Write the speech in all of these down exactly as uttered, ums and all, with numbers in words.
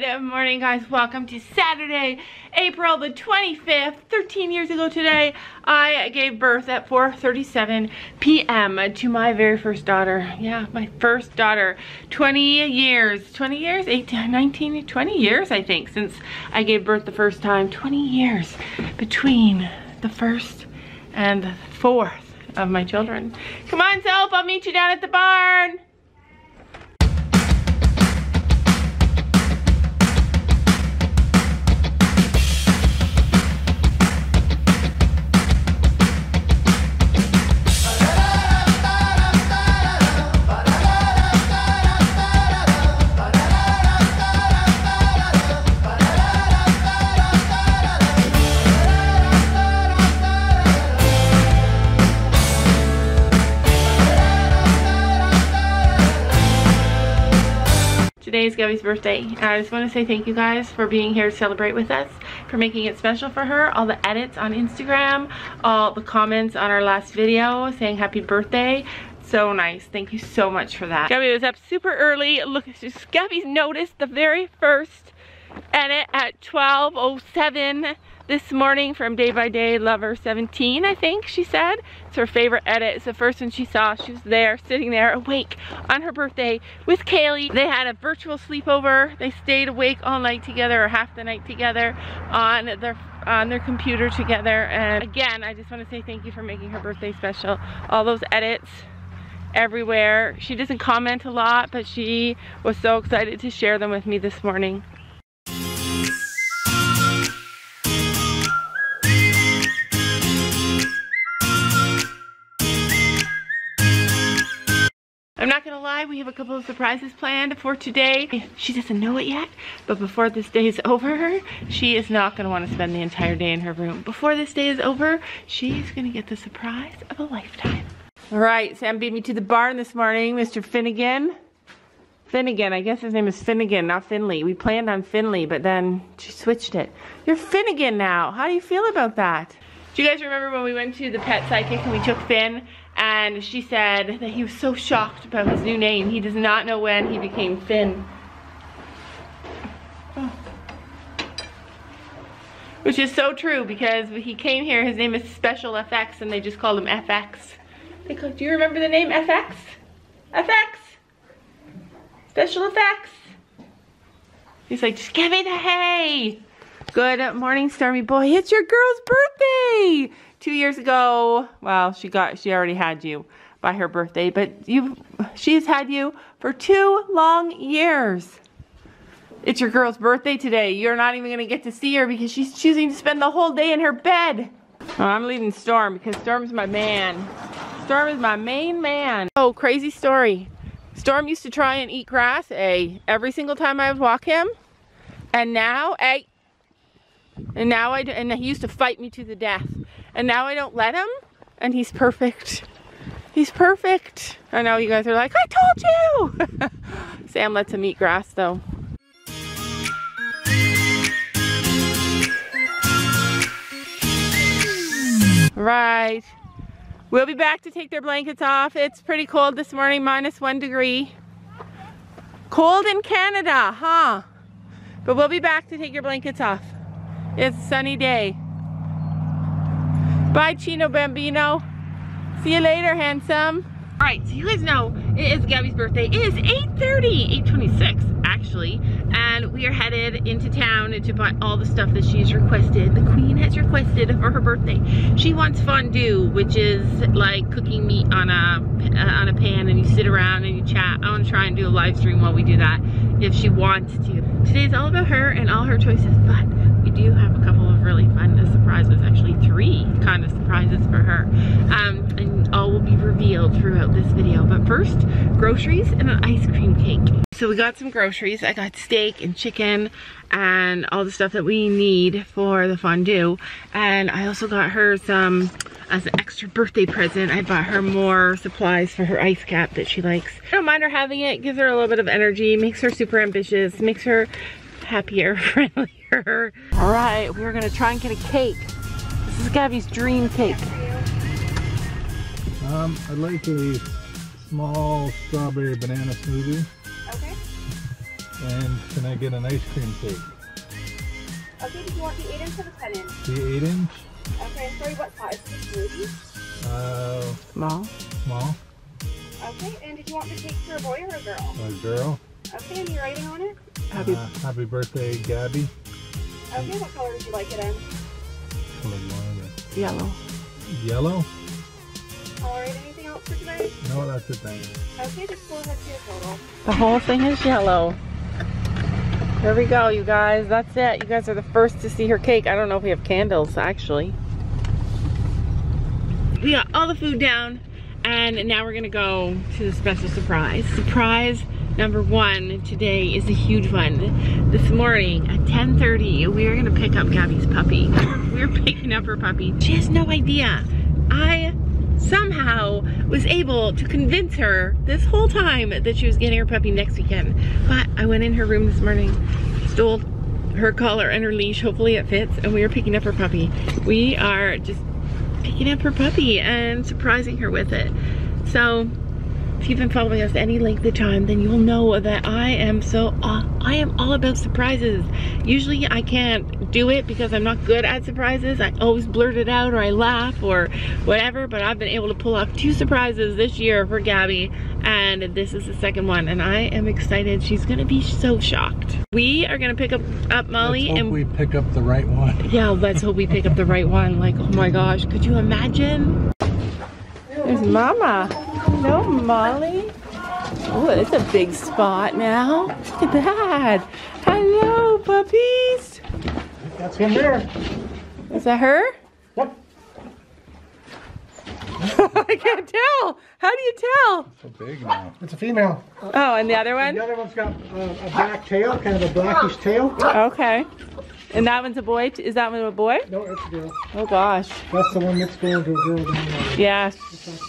Good morning, guys. Welcome to Saturday, April the twenty-fifth. thirteen years ago today, I gave birth at four thirty-seven p m to my very first daughter. Yeah, my first daughter. twenty years, twenty years, eighteen, nineteen, twenty years, I think, since I gave birth the first time. twenty years between the first and the fourth of my children. Come on, Self, I'll meet you down at the barn. Today is Gabby's birthday. I just want to say thank you guys for being here to celebrate with us, for making it special for her. All the edits on Instagram, all the comments on our last video saying happy birthday. So nice. Thank you so much for that. Gabby was up super early. Look, Gabby's noticed the very first edit at twelve oh seven this morning from Day by Day Lover seventeen, I think she said. It's her favorite edit. It's the first one she saw. She was there, sitting there, awake on her birthday with Kaylee. They had a virtual sleepover. They stayed awake all night together, or half the night together, on their on their computer together. And again, I just want to say thank you for making her birthday special. All those edits everywhere. She doesn't comment a lot, but she was so excited to share them with me this morning. I'm not gonna lie, we have a couple of surprises planned for today. She doesn't know it yet, but before this day is over, she is not gonna wanna spend the entire day in her room. Before this day is over, she's gonna get the surprise of a lifetime. All right, Sam beat me to the barn this morning, Mister Finnegan. Finnegan, I guess his name is Finnegan, not Finley. We planned on Finley, but then she switched it. You're Finnegan now. How do you feel about that? Do you guys remember when we went to the pet psychic and we took Finn? And she said that he was so shocked about his new name. He does not know when he became Finn. Oh. Which is so true, because when he came here, his name is Special F X, and they just called him F X. They called, do you remember the name F X? F X! Special F X! He's like, just give me the hay! Good morning, Stormy boy. It's your girl's birthday! Two years ago, well, she got, she already had you by her birthday, but you, she's had you for two long years. It's your girl's birthday today. You're not even gonna get to see her because she's choosing to spend the whole day in her bed. Oh, I'm leaving Storm because Storm's my man. Storm is my main man. Oh, crazy story. Storm used to try and eat grass, eh, every single time I would walk him, and now, eh, and now I, and he used to fight me to the death. And now I don't let him, and he's perfect. He's perfect. I know you guys are like, I told you! Sam lets him eat grass, though. Right. We'll be back to take their blankets off. It's pretty cold this morning, minus one degree. Cold in Canada, huh? But we'll be back to take your blankets off. It's a sunny day. Bye, Chino Bambino. See you later, handsome. All right, so you guys know it is Gabby's birthday. It is eight thirty, eight twenty-six actually, and we are headed into town to buy all the stuff that she's requested. The queen has requested for her birthday. She wants fondue, which is like cooking meat on a on a pan, and you sit around and you chat. I want to try and do a live stream while we do that if she wants to. Today's all about her and all her choices, but we do have a couple of really fun surprises, actually three kind of surprises for her. Um, and all will be revealed throughout this video. But first, groceries and an ice cream cake. So we got some groceries. I got steak and chicken and all the stuff that we need for the fondue. And I also got her some, as an extra birthday present, I bought her more supplies for her ice cap that she likes. I don't mind her having it. It gives her a little bit of energy, makes her super ambitious, makes her happier, friendlier. All right, we're gonna try and get a cake. This is Gabby's dream cake. Um, I'd like a small strawberry banana smoothie. Okay. And can I get an ice cream cake? Okay, did you want the eight inch or the ten inch? The eight inch. Okay, sorry, what size is this, Ruby? Uh, small. Small. Okay, and did you want the cake for a boy or a girl? A girl. Okay, and you're writing on it? Happy, uh, happy birthday, Gabby. Okay, what color would you like it in? Color you want it in? Yellow. Yellow? Alright, anything else for today? No, that's it, thanks. Okay, just go ahead to your total. The whole thing is yellow. There we go, you guys. That's it. You guys are the first to see her cake. I don't know if we have candles, actually. We got all the food down, and now we're gonna go to the special surprise. Surprise number one today is a huge one. This morning at ten thirty, we are gonna pick up Gabby's puppy. We're picking up her puppy. She has no idea. I somehow was able to convince her this whole time that she was getting her puppy next weekend. But I went in her room this morning, stole her collar and her leash, hopefully it fits, and we are picking up her puppy. We are just picking up her puppy and surprising her with it. So if you've been following us any length of time, then you'll know that I am so, uh, I am all about surprises. Usually I can't do it because I'm not good at surprises. I always blurt it out or I laugh or whatever, but I've been able to pull off two surprises this year for Gabby, and this is the second one, and I am excited. She's gonna be so shocked. We are gonna pick up, up Molly. Let's hope and we pick up the right one. Yeah, let's hope we pick up the right one. Like, oh my gosh, could you imagine? There's Mama. Hello, Molly. Oh, it's a big spot now. Look at that. Hello, puppies. That's him there. Is that her? Yep. I can't tell. How do you tell? It's so big now. It's a female. Oh, and the other one? The other one's got a, a black tail, kind of a blackish tail. Okay. And that one's a boy? Is that one a boy? No, it's a girl. Oh gosh. That's the one that's going to a girl. Yeah,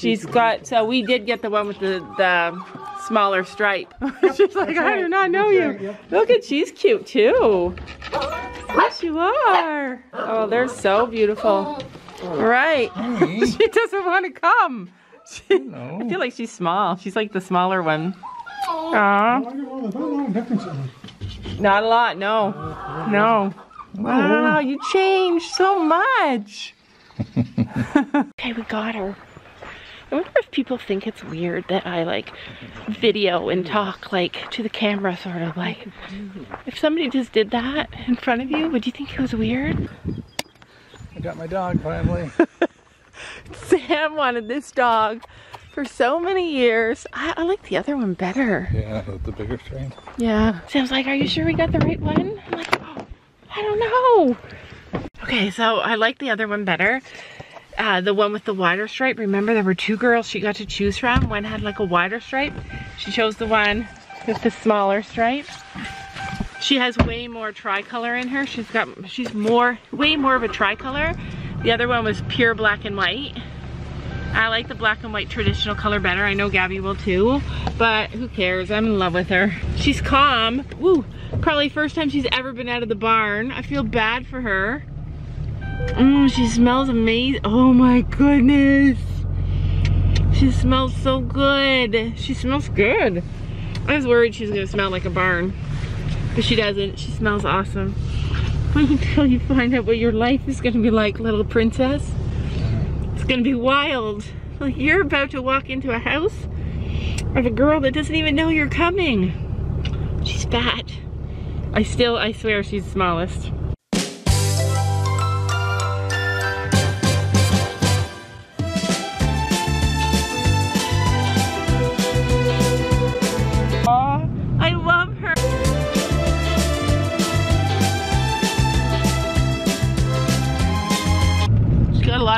she's got, so we did get the one with the, the smaller stripe. Yep, she's like, I right. do not know that's you. Right, yep. Look at, she's cute too. Yes, you are. Oh, they're so beautiful. All right. Hey. She doesn't want to come. She, no. I feel like she's small. She's like the smaller one. Aww. Not a lot, no. No. Wow, you changed so much. Okay, we got her. I wonder if people think it's weird that I like video and talk like to the camera, sort of like. If somebody just did that in front of you, would you think it was weird? I got my dog finally. Sam wanted this dog for so many years. I, I like the other one better. Yeah, the bigger train. Yeah. Sam's like, are you sure we got the right one? I'm like, oh, I don't know. Okay, so I like the other one better. Uh, the one with the wider stripe. Remember, there were two girls she got to choose from. One had like a wider stripe. She chose the one with the smaller stripe. She has way more tricolor in her. She's got, she's more, way more of a tricolor. The other one was pure black and white. I like the black and white traditional color better. I know Gabby will too, but who cares? I'm in love with her. She's calm. Woo, probably first time she's ever been out of the barn. I feel bad for her. Mm, she smells amazing. Oh my goodness. She smells so good. She smells good. I was worried she was gonna smell like a barn, but she doesn't. She smells awesome. Until you find out what your life is gonna be like, little princess. Gonna be wild. Like, you're about to walk into a house of a girl that doesn't even know you're coming. She's fat. I still, I swear she's the smallest.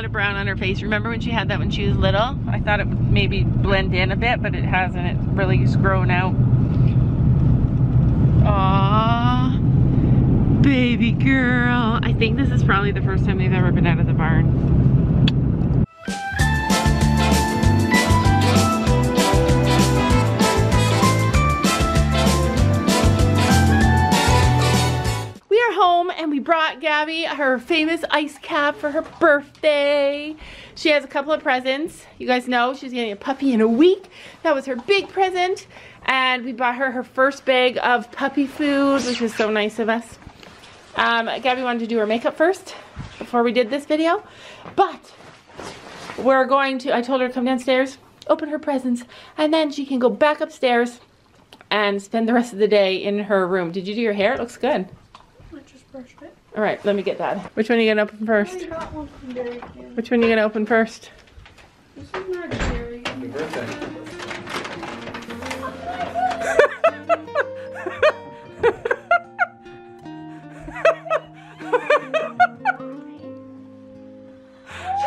Of brown on her face. Remember when she had that when she was little? I thought it would maybe blend in a bit, but it hasn't. It's really grown out. Aww, baby girl. I think this is probably the first time they've ever been out of the barn. And we brought Gabby her famous ice cap for her birthday. She has a couple of presents. You guys know she's getting a puppy in a week. That was her big present. and we bought her her first bag of puppy food, which is so nice of us. Um, Gabby wanted to do her makeup first before we did this video, but we're going to, I told her to come downstairs, open her presents, and then she can go back upstairs and spend the rest of the day in her room. Did you do your hair? It looks good. I just brushed it. All right, let me get that. Which one are you gonna open first? One Which one are you gonna open first? This is not dairy. Happy birthday.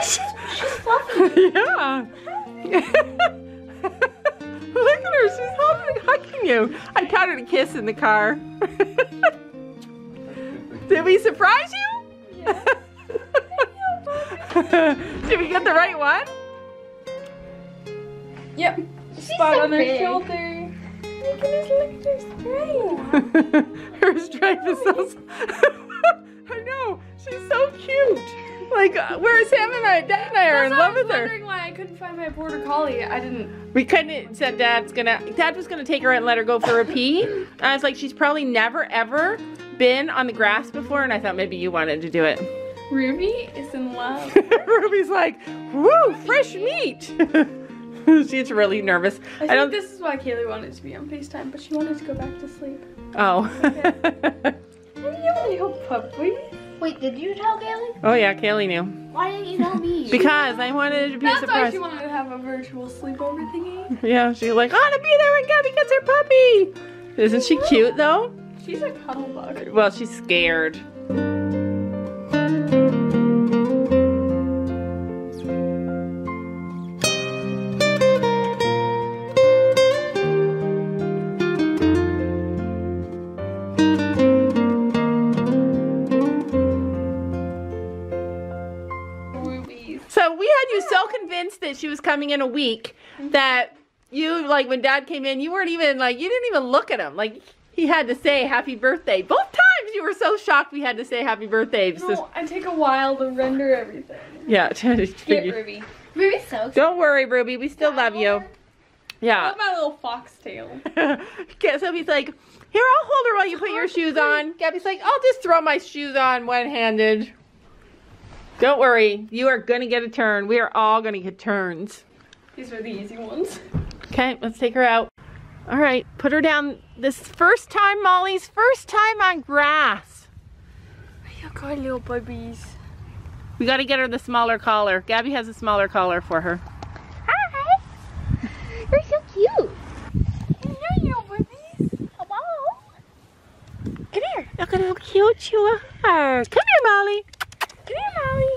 She's, she's hugging. Yeah. Look at her. She's hugging, hugging you. I taught her to kiss in the car. Did we surprise you? Yeah. Did we get the right one? Yep. She's Spot so on her big. shoulder. Look at this, look at her stripe. Her stripe is so... I know. She's so cute. Like, whereas Sam and I, Dad and I are That's in why love with her. I was wondering why I couldn't find my border collie. I didn't... We couldn't... Said Dad's gonna... Dad was gonna take her out and let her go for a pee. I was like, she's probably never, ever been on the grass before, and I thought maybe you wanted to do it. Ruby is in love. Ruby's like, woo, fresh meat. She's really nervous. I think I don't... this is why Kaylee wanted to be on FaceTime, but she wanted to go back to sleep. Oh. Okay. Wait, did you tell Kaylee? Oh yeah, Kaylee knew. Why didn't you tell me? Because I wanted to be That's surprised. That's why she wanted to have a virtual sleepover thingy. Yeah, she's like, I want to be there when Gabby gets her puppy. Isn't she cute though? She's a cuddle bug. Well, she's scared. So we had you so convinced that she was coming in a week that you, like, when Dad came in, you weren't even, like, you didn't even look at him. Like, he had to say happy birthday. Both times you were so shocked we had to say happy birthday. No, so, I take a while to render everything. Yeah. Get Ruby. Ruby's so cute. Don't worry, Ruby. We still love you. Yeah. I love my little foxtail. Sophie's like, here, I'll hold her while you put your shoes on. Gabby's like, I'll just throw my shoes on one-handed. Don't worry. You are going to get a turn. We are all going to get turns. These are the easy ones. Okay, let's take her out. All right, put her down. This first time, Molly's first time on grass. You got little babies. We got to get her the smaller collar. Gabby has a smaller collar for her. Hi. You're so cute. Hello, little babies. Hello. Come here. Look at how cute you are. Come here, Molly. Come here, Molly.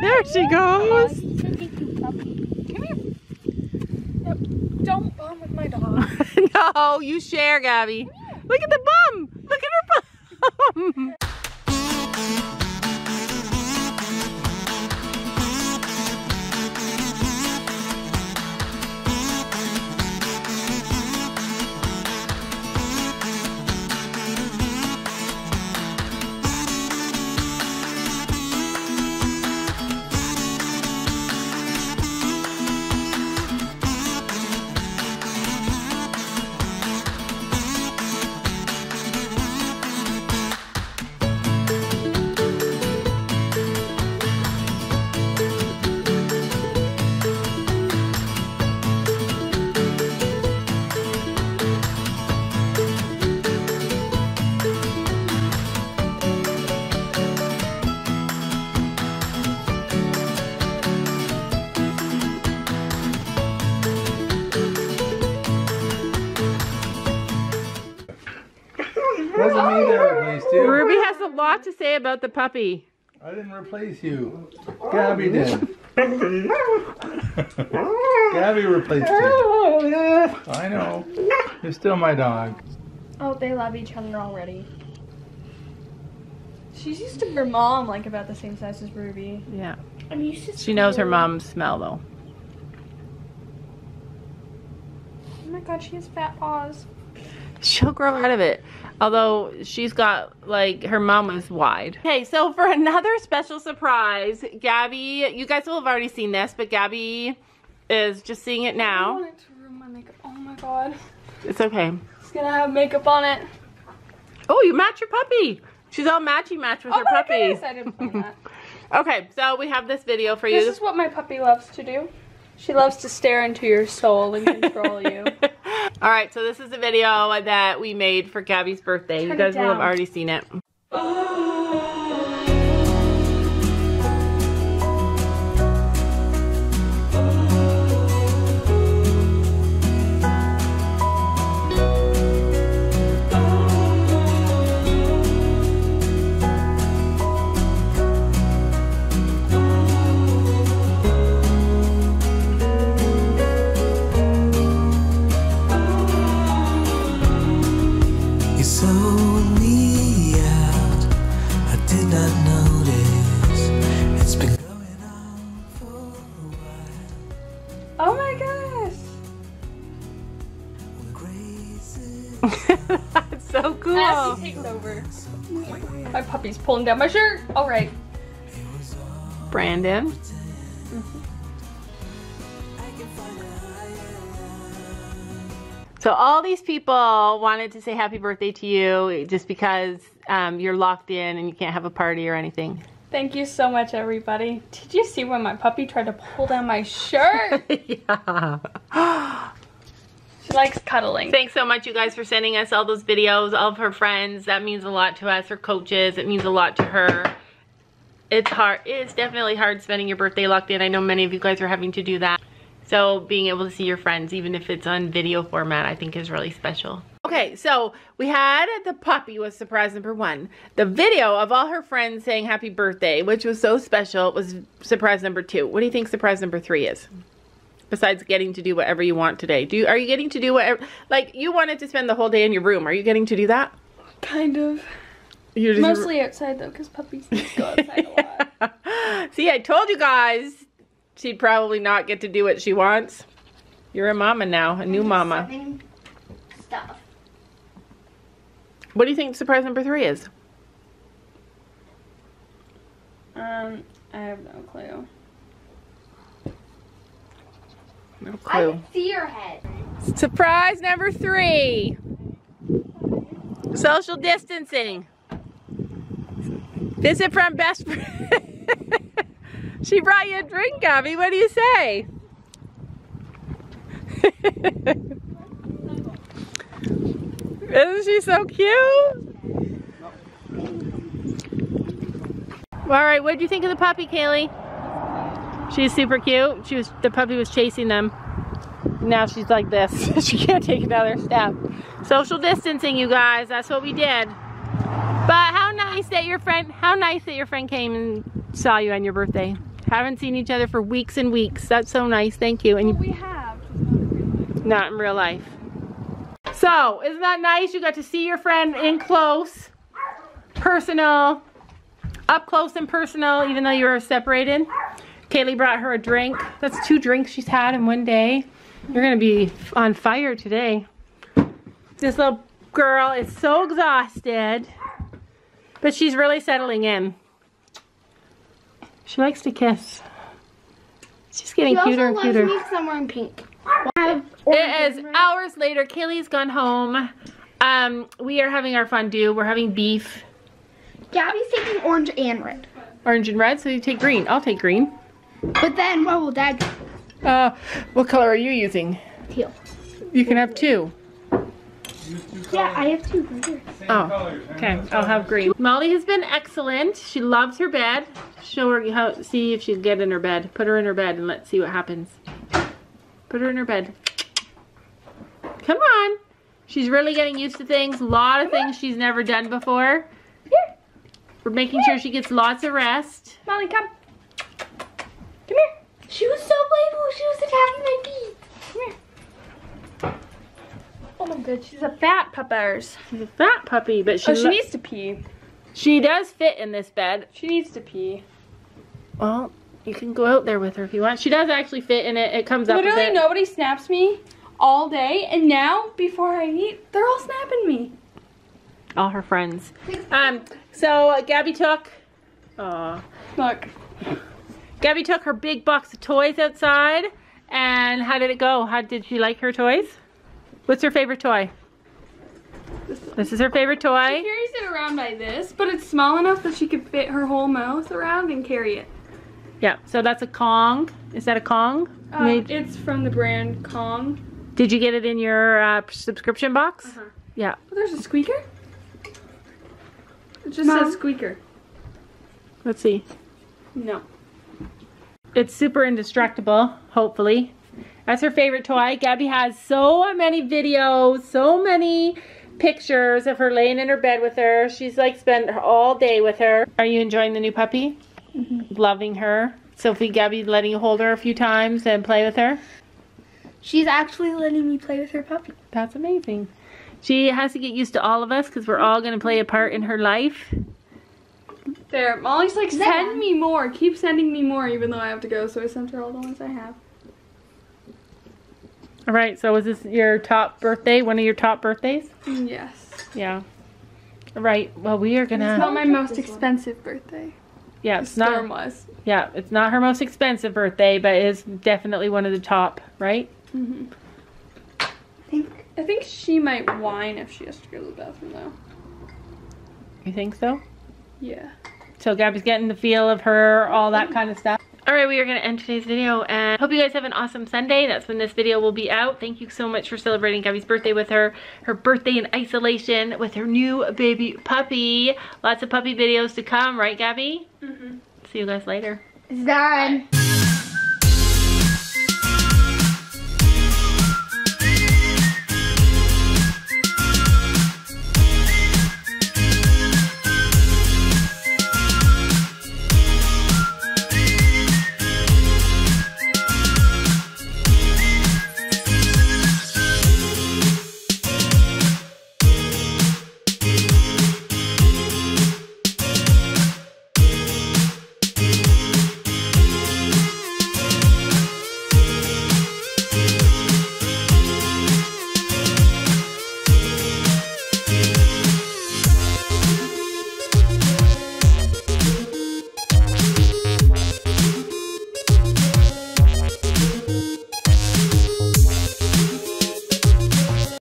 There she goes. Come here. Don't bum with my dog. No, you share, Gabby. Look at the bum. Look at her bum. Ruby has a lot to say about the puppy. I didn't replace you. Gabby did. Gabby replaced you. Oh, yeah. I know. You're still my dog. Oh, they love each other already. She's used to her mom, like, about the same size as Ruby. Yeah. I'm used to she knows her mom's smell, though. Oh my god, she has fat paws. She'll grow out of it. Although she's got, like, her mom was wide. Okay, so for another special surprise, Gabby, you guys will have already seen this, but Gabby is just seeing it now. I wanted to ruin my makeup. Oh my god. It's okay. It's gonna have makeup on it. Oh, you match your puppy. She's all matchy match with oh her puppy. Goodness, I didn't plan that. Okay, so we have this video for you. This is what my puppy loves to do. She loves to stare into your soul and control you. All right, so this is a video that we made for Gabby's birthday. Turn you guys will have already seen it. That's so cool. As he takes over. My puppy's pulling down my shirt. All right. Brandon. Mm-hmm. So all these people wanted to say happy birthday to you just because um, you're locked in and you can't have a party or anything. Thank you so much, everybody. Did you see when my puppy tried to pull down my shirt? Yeah. She likes cuddling. Thanks so much, you guys, for sending us all those videos of her friends. That means a lot to us. Her coaches, it means a lot to her. It's hard. It's definitely hard spending your birthday locked in. I know many of you guys are having to do that. So being able to see your friends, even if it's on video format, I think is really special. Okay, so we had the puppy was surprise number one. The video of all her friends saying happy birthday, which was so special, was surprise number two. What do you think surprise number three is? Besides getting to do whatever you want today. Do you, are you getting to do whatever, like you wanted to spend the whole day in your room. Are you getting to do that? Kind of. You're just mostly your... outside though, because puppies go outside a lot. See, I told you guys she'd probably not get to do what she wants. You're a mama now, a new mama. Stuff. What do you think surprise number three is? Um, I have no clue. No clue. I can see your head. Surprise number three. Social distancing. Visit from best friend. She brought you a drink, Gabby. What do you say? Isn't she so cute? All right, what do you think of the puppy, Kaylee? She's super cute. She was, the puppy was chasing them. Now she's like this. She can't take another step. Social distancing, you guys. That's what we did. But how nice that your friend, how nice that your friend came and saw you on your birthday. Haven't seen each other for weeks and weeks. That's so nice. Thank you. And well, we have. Not in real life. So, isn't that nice? You got to see your friend in close, personal, up close and personal, even though you were separated. Kaylee brought her a drink. That's two drinks she's had in one day. You're gonna be on fire today. This little girl is so exhausted, but she's really settling in. She likes to kiss. She's getting she cuter and cuter. She also loves me somewhere in pink. It is hours later. Kaylee's gone home. Um, we are having our fondue. We're having beef. Gabby's taking orange and red. Orange and red, so you take green. I'll take green. But then, what will Dad do? Uh, what color are you using? Teal. You can have two. Yeah, I have two. Oh, okay. I'll have green. Molly has been excellent. She loves her bed. Show her how. See if she'll get in her bed. Put her in her bed and let's see what happens. Put her in her bed. Come on. She's really getting used to things. A lot of things she's never done before. Here. We're making sure she gets lots of rest. Molly, come. Come here. She was so playful. She was attacking my feet. Come here. Oh my god, she's a fat puppers. She's a fat puppy, but she, oh, she needs to pee. She does fit in this bed. She needs to pee. Well, you can go out there with her if you want. She does actually fit in it. It comes up. Literally nobody snaps me all day, and now before I eat, they're all snapping me. All her friends. Um. So uh, Gabby took. Aw. Look. Gabby took her big box of toys outside, and how did it go? How did she like her toys? What's her favorite toy? This, this is her favorite toy. She carries it around by this, but it's small enough that she could fit her whole mouth around and carry it. Yeah, so that's a Kong. Is that a Kong? Uh, Made... It's from the brand Kong. Did you get it in your uh, subscription box? Uh-huh. Yeah. Oh, there's a squeaker? It just Mom. says squeaker. Let's see. No. It's super indestructible, hopefully. That's her favorite toy. Gabby has so many videos, so many pictures of her laying in her bed with her. She's like spent all day with her. Are you enjoying the new puppy? Mm-hmm. Loving her. Sophie, Gabby letting you hold her a few times and play with her. She's actually letting me play with her puppy. That's amazing. She has to get used to all of us because we're all going to play a part in her life. There, Molly's like, send me more. Keep sending me more even though I have to go. So I sent her all the ones I have. All right, so was this your top birthday? One of your top birthdays? Yes. Yeah. All right, well, we are going to... It's not my most expensive birthday. Yeah, it's not... Storm was. Yeah, it's not her most expensive birthday, but it is definitely one of the top, right? Mm-hmm. I think, I think she might whine if she has to go to the bathroom, though. You think so? Yeah. So Gabby's getting the feel of her, all that kind of stuff. Alright, we are going to end today's video, and hope you guys have an awesome Sunday. That's when this video will be out. Thank you so much for celebrating Gabby's birthday with her, her birthday in isolation with her new baby puppy. Lots of puppy videos to come, right Gabby? Mm-hmm. See you guys later. It's done. Bye.